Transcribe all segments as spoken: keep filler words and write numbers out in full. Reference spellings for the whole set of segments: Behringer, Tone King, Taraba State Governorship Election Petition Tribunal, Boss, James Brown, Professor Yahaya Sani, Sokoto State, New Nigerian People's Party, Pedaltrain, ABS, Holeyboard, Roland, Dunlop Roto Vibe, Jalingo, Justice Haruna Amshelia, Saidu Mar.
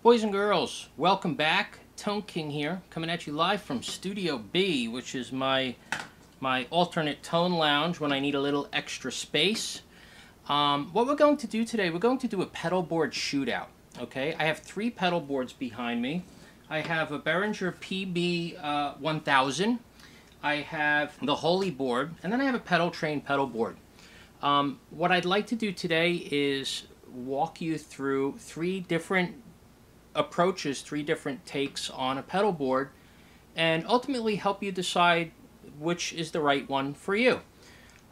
Boys and girls, welcome back. Tone King here, coming at you live from Studio B, which is my my alternate tone lounge when I need a little extra space. Um, what we're going to do today, we're going to do a pedal board shootout. Okay, I have three pedal boards behind me. I have a Behringer P B uh, one thousand. I have the Holeyboard, and then I have a Pedaltrain pedal board. Um, what I'd like to do today is walk you through three different approaches, three different takes on a pedal board, and ultimately help you decide which is the right one for you.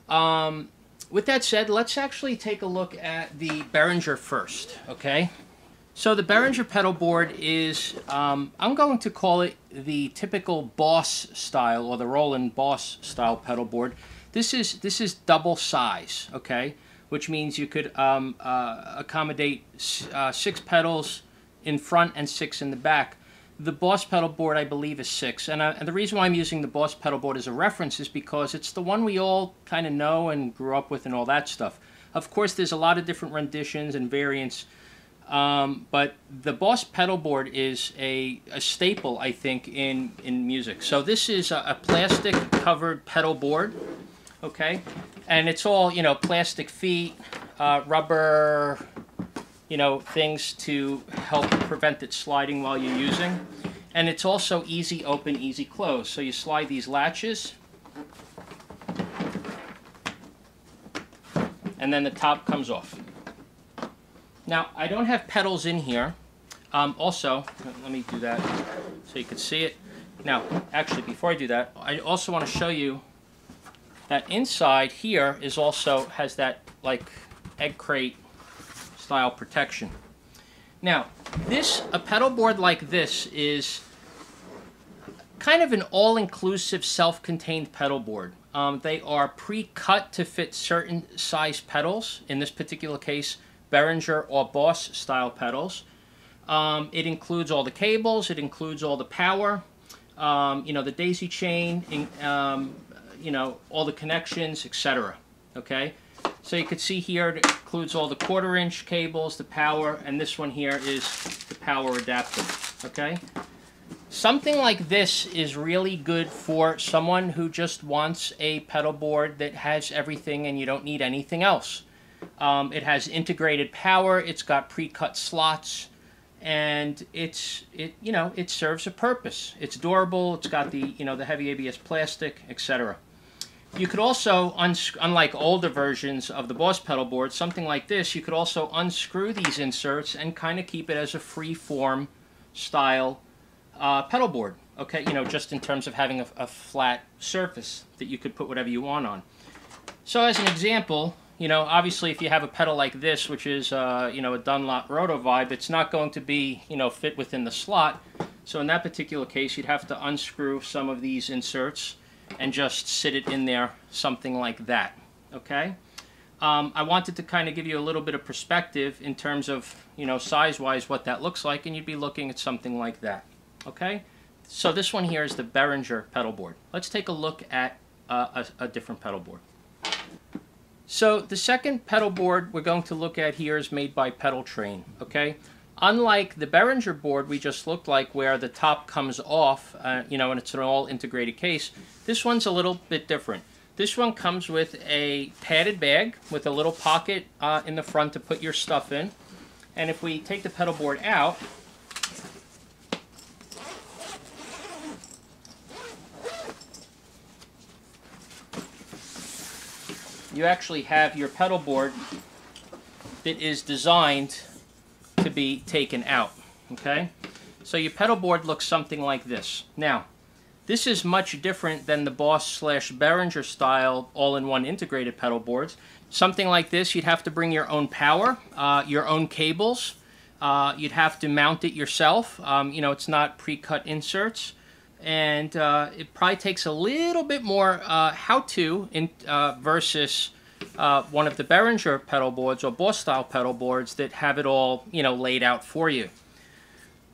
Um, with that said, let's actually take a look at the Behringer first, okay? So the Behringer pedal board is, um, I'm going to call it the typical Boss style, or the Roland Boss style pedal board. This is, this is double size, okay? Which means you could um, uh, accommodate uh, six pedals in front and six in the back. The Boss pedal board, I believe, is six. And, uh, and the reason why I'm using the Boss pedal board as a reference is because it's the one we all kind of know and grew up with and all that stuff. Of course, there's a lot of different renditions and variants, um, but the Boss pedal board is a, a staple, I think, in, in music. So this is a, a plastic-covered pedal board, okay? And it's all, you know, plastic feet, uh, rubber, you know, things to help prevent it sliding while you're using. And it's also easy open, easy close. So you slide these latches, and then the top comes off. Now, I don't have pedals in here. Um, also, let me do that so you can see it. Now, actually, before I do that, I also want to show you that inside here is also has that, like, egg crate style protection. Now, this, a pedal board like this is kind of an all-inclusive, self-contained pedal board. Um, they are pre-cut to fit certain size pedals, in this particular case, Behringer or Boss style pedals. Um, it includes all the cables, it includes all the power, um, you know, the daisy chain, in, um, you know, all the connections, et cetera. Okay? So you can see here it includes all the quarter inch cables, the power, and this one here is the power adapter, okay? Something like this is really good for someone who just wants a pedal board that has everything and you don't need anything else. Um, it has integrated power, it's got pre-cut slots, and it's, it, you know, it serves a purpose. It's durable, it's got the, you know, the heavy A B S plastic, et cetera. You could also, unlike older versions of the Boss pedal board, something like this, you could also unscrew these inserts and kind of keep it as a free-form style uh, pedal board. Okay, you know, just in terms of having a, a flat surface that you could put whatever you want on. So as an example, you know, obviously if you have a pedal like this, which is, uh, you know, a Dunlop Roto Vibe, it's not going to be, you know, fit within the slot. So in that particular case, you'd have to unscrew some of these inserts and just sit it in there, something like that, okay? Um, I wanted to kind of give you a little bit of perspective in terms of, you know, size-wise what that looks like, and you'd be looking at something like that, okay? So this one here is the Behringer pedal board. Let's take a look at uh, a, a different pedal board. So the second pedal board we're going to look at here is made by Pedaltrain, okay? Unlike the Behringer board we just looked like, where the top comes off, uh, you know, and it's an all-integrated case, this one's a little bit different. This one comes with a padded bag with a little pocket uh, in the front to put your stuff in. And if we take the pedal board out, you actually have your pedal board that is designed to be taken out, okay? So your pedal board looks something like this. Now, this is much different than the Boss slash Behringer style all-in-one integrated pedal boards. Something like this, you'd have to bring your own power, uh, your own cables, uh, you'd have to mount it yourself, um, you know, it's not pre-cut inserts, and uh, it probably takes a little bit more uh, how-to in, uh, versus Uh, one of the Behringer pedal boards or Boss style pedal boards that have it all, you know, laid out for you.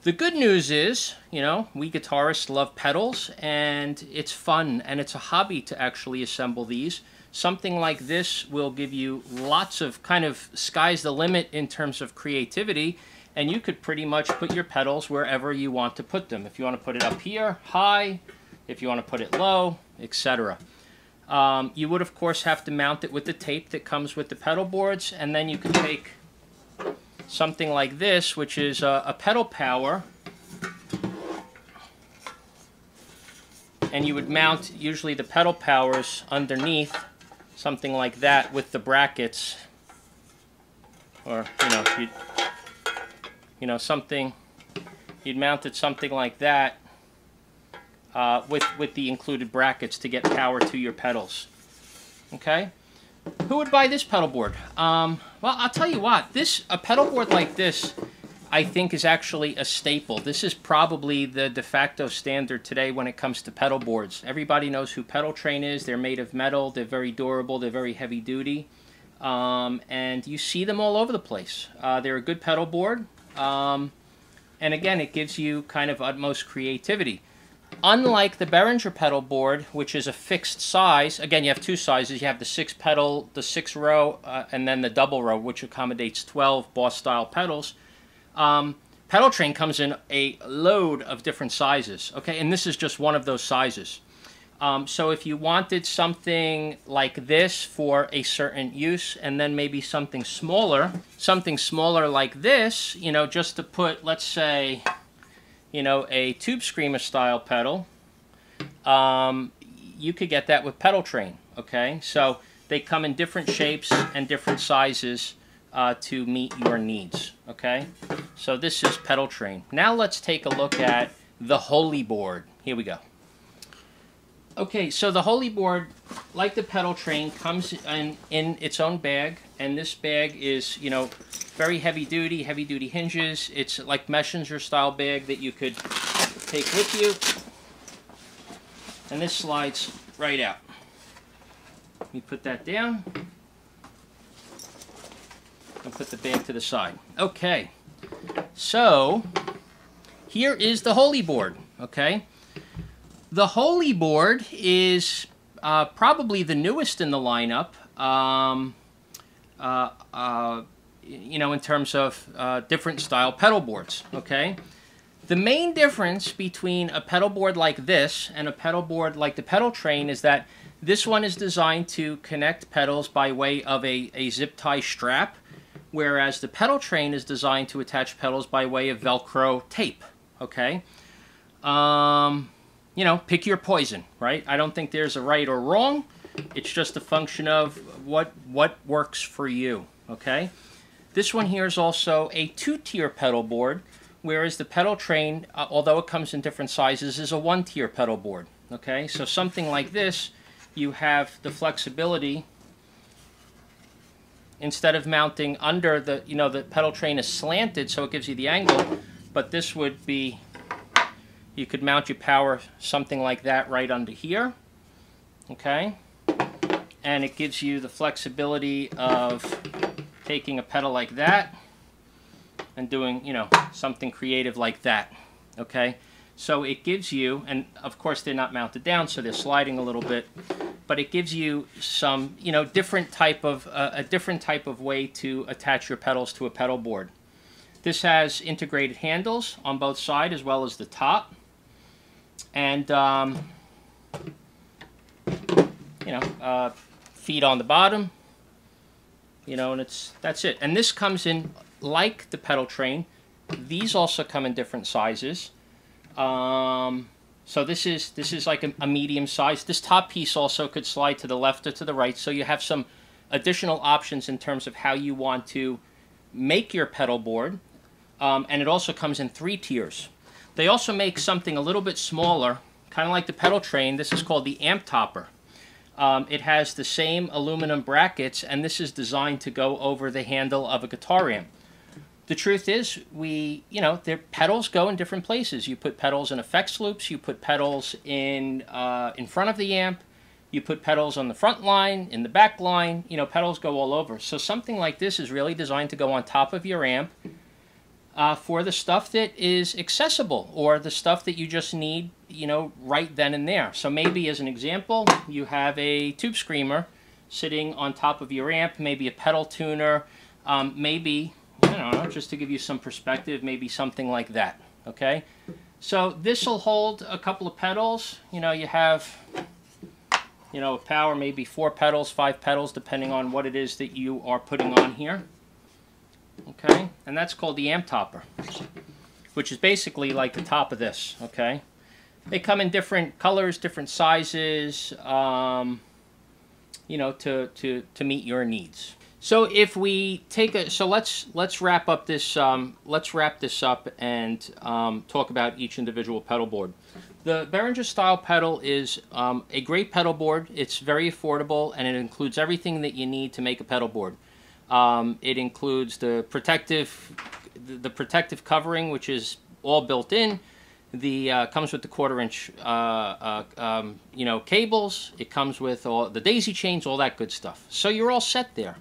The good news is, you know, we guitarists love pedals, and it's fun and it's a hobby to actually assemble these. Something like this will give you lots of kind of sky's the limit in terms of creativity, and you could pretty much put your pedals wherever you want to put them. If you want to put it up here, high, if you want to put it low, et cetera. Um, you would, of course, have to mount it with the tape that comes with the pedal boards, and then you can take something like this, which is a, a pedal power, and you would mount usually the pedal powers underneath, something like that, with the brackets, or, you know, you'd, you know, something, you'd mount it something like that uh, with, with the included brackets to get power to your pedals, okay? Who would buy this pedal board? Um, well, I'll tell you what, this, a pedal board like this, I think is actually a staple. This is probably the de facto standard today when it comes to pedal boards. Everybody knows who Pedaltrain is. They're made of metal, they're very durable, they're very heavy duty, um, and you see them all over the place. Uh, they're a good pedal board, um, and again, it gives you kind of utmost creativity. Unlike the Behringer pedal board, which is a fixed size, again, you have two sizes. You have the six pedal, the six row, uh, and then the double row, which accommodates twelve Boss style pedals. Um, Pedaltrain comes in a load of different sizes, okay, and this is just one of those sizes. Um, so if you wanted something like this for a certain use, and then maybe something smaller, something smaller like this, you know, just to put, let's say, you know, a Tube Screamer style pedal, um, you could get that with Pedaltrain, okay? So they come in different shapes and different sizes Uh, to meet your needs, okay? So this is Pedaltrain. Now let's take a look at the Holeyboard. Here we go. Okay, so the Holeyboard, like the Pedaltrain, comes in, in its own bag, and this bag is, you know, very heavy-duty, heavy-duty hinges. It's like messenger-style bag that you could take with you, and this slides right out. Let me put that down. And put the bag to the side. Okay, so here is the Holeyboard. Okay, the Holeyboard is uh, probably the newest in the lineup. Um, uh, uh, you know, in terms of uh, different style pedal boards. Okay, the main difference between a pedal board like this and a pedal board like the Pedaltrain is that this one is designed to connect pedals by way of a, a zip tie strap, whereas the Pedaltrain is designed to attach pedals by way of Velcro tape, okay? Um, you know, pick your poison, right? I don't think there's a right or wrong. It's just a function of what, what works for you, okay? This one here is also a two-tier pedal board, whereas the Pedaltrain, uh, although it comes in different sizes, is a one-tier pedal board, okay? So something like this, you have the flexibility. Instead of mounting under the, you know, the Pedaltrain is slanted, so it gives you the angle, but this would be, you could mount your power something like that right under here, okay? And it gives you the flexibility of taking a pedal like that and doing, you know, something creative like that, okay? So it gives you, and of course they're not mounted down, so they're sliding a little bit, but it gives you some, you know, different type of, uh, a different type of way to attach your pedals to a pedal board. This has integrated handles on both sides as well as the top. And, um, you know, uh, feet on the bottom, you know, and it's, that's it. And this comes in, like the Pedaltrain, these also come in different sizes. Um, So this is, this is like a, a medium size. This top piece also could slide to the left or to the right, so you have some additional options in terms of how you want to make your pedal board. Um, and it also comes in three tiers. They also make something a little bit smaller, kind of like the Pedaltrain. This is called the amp topper. Um, it has the same aluminum brackets, and this is designed to go over the handle of a guitar amp. The truth is, we, you know, their pedals go in different places. You put pedals in effects loops, you put pedals in, uh, in front of the amp, you put pedals on the front line, in the back line, you know, pedals go all over. So something like this is really designed to go on top of your amp uh, for the stuff that is accessible or the stuff that you just need, you know, right then and there. So maybe as an example, you have a Tube Screamer sitting on top of your amp, maybe a pedal tuner, um, maybe, I don't know, just to give you some perspective, maybe something like that, okay? So this will hold a couple of pedals. You know, you have, you know, a power, maybe four pedals, five pedals, depending on what it is that you are putting on here, okay? And that's called the amp topper, which is basically like the top of this, okay? They come in different colors, different sizes, um, you know, to, to, to meet your needs. So if we take a, so let's let's wrap up this um, let's wrap this up and um, talk about each individual pedal board. The Behringer style pedal is um, a great pedal board. It's very affordable and it includes everything that you need to make a pedal board. Um, it includes the protective the protective covering, which is all built in. The uh, comes with the quarter inch uh, uh, um, you know cables. It comes with all the daisy chains, all that good stuff. So you're all set there.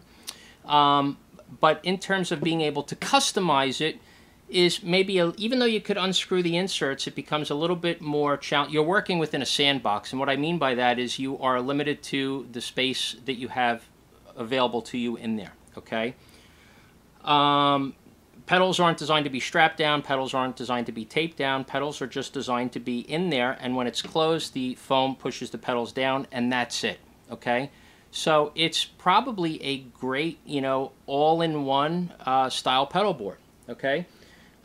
Um, but in terms of being able to customize it, is maybe a, even though you could unscrew the inserts, it becomes a little bit more challenging. You're working within a sandbox, and what I mean by that is you are limited to the space that you have available to you in there. Okay. Um, pedals aren't designed to be strapped down. Pedals aren't designed to be taped down. Pedals are just designed to be in there, and when it's closed, the foam pushes the pedals down, and that's it. Okay. So it's probably a great, you know, all-in-one uh, style pedal board, okay?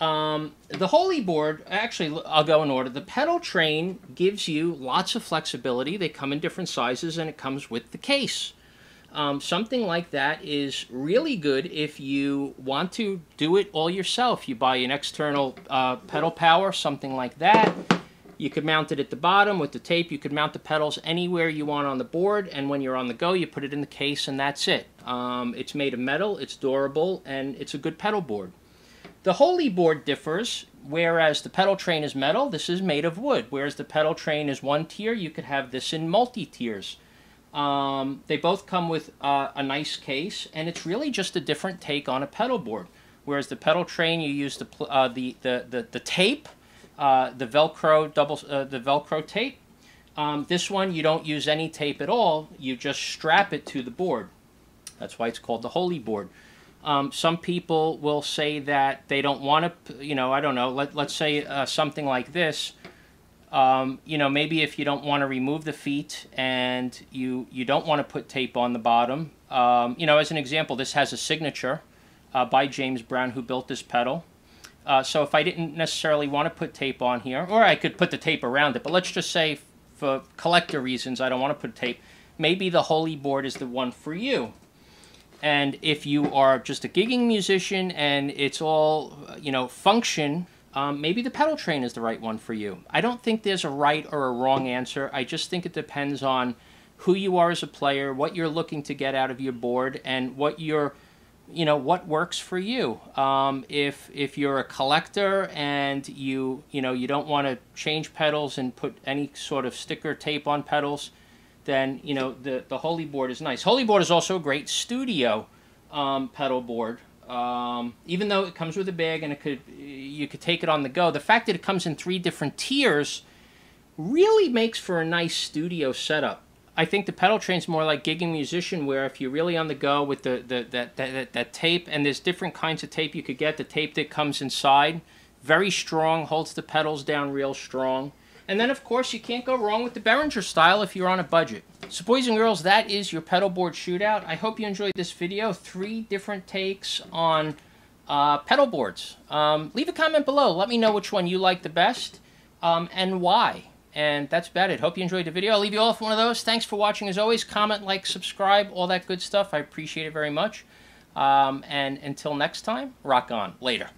Um, the Holeyboard, actually, I'll go in order. The Pedaltrain gives you lots of flexibility. They come in different sizes, and it comes with the case. Um, something like that is really good if you want to do it all yourself. You buy an external uh, pedal power, something like that. You could mount it at the bottom with the tape. You could mount the pedals anywhere you want on the board, and when you're on the go, you put it in the case, and that's it. Um, it's made of metal, it's durable, and it's a good pedal board. The Holeyboard differs. Whereas the Pedaltrain is metal, this is made of wood. Whereas the Pedaltrain is one tier, you could have this in multi-tiers. Um, they both come with uh, a nice case, and it's really just a different take on a pedal board. Whereas the Pedaltrain, you use the, uh, the, the, the, the tape, Uh, the Velcro double, uh, the Velcro tape. Um, this one you don't use any tape at all. You just strap it to the board. That's why it's called the Holeyboard. Um, some people will say that they don't want to, you know, I don't know. Let, let's say uh, something like this. Um, you know, maybe if you don't want to remove the feet and you you don't want to put tape on the bottom. Um, you know, as an example, this has a signature uh, by James Brown, who built this pedal. Uh, so if I didn't necessarily want to put tape on here, or I could put the tape around it, but let's just say for collector reasons I don't want to put tape, maybe the Holeyboard is the one for you. And if you are just a gigging musician and it's all, you know, function, um, maybe the Pedaltrain is the right one for you. I don't think there's a right or a wrong answer. I just think it depends on who you are as a player, what you're looking to get out of your board, and what you're... you know, what works for you. Um, if if you're a collector and you you know you don't want to change pedals and put any sort of sticker tape on pedals, then you know the the Holeyboard is nice. Holeyboard is also a great studio um, pedal board. Um, even though it comes with a bag and it could you could take it on the go, the fact that it comes in three different tiers really makes for a nice studio setup. I think the Pedaltrain's more like gigging musician, where if you're really on the go with the, the that, that, that tape, and there's different kinds of tape you could get. The tape that comes inside, very strong, holds the pedals down real strong. And then, of course, you can't go wrong with the Behringer style if you're on a budget. So, boys and girls, that is your pedal board shootout. I hope you enjoyed this video. Three different takes on uh, pedal boards. Um, leave a comment below. Let me know which one you like the best um, and why. And that's about it. Hope you enjoyed the video. I'll leave you all with one of those. Thanks for watching. As always, comment, like, subscribe, all that good stuff. I appreciate it very much. Um, and until next time, rock on. Later.